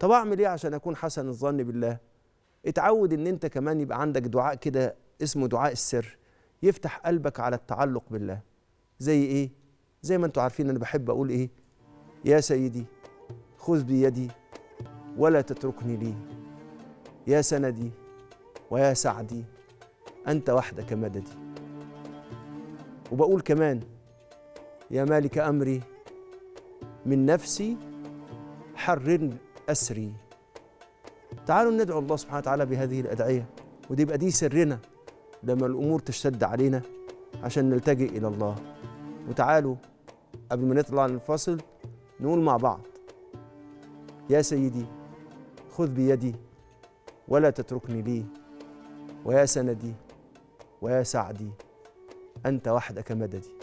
طب اعمل ايه عشان اكون حسن الظن بالله؟ اتعود ان انت كمان يبقى عندك دعاء كده اسمه دعاء السر، يفتح قلبك على التعلق بالله. زي ايه؟ زي ما انتوا عارفين انا بحب اقول ايه؟ يا سيدي خذ بيدي ولا تتركني لي، يا سندي ويا سعدي انت وحدك مددي. وبقول كمان يا مالك امري من نفسي حرر اسري. تعالوا ندعو الله سبحانه وتعالى بهذه الادعيه، ودي يبقى دي سرنا لما الامور تشتد علينا عشان نلتجئ الى الله. وتعالوا قبل ما نطلع للفاصل نقول مع بعض: يا سيدي خذ بيدي ولا تتركني لي، ويا سندي ويا سعدي أنت وحدك مددي.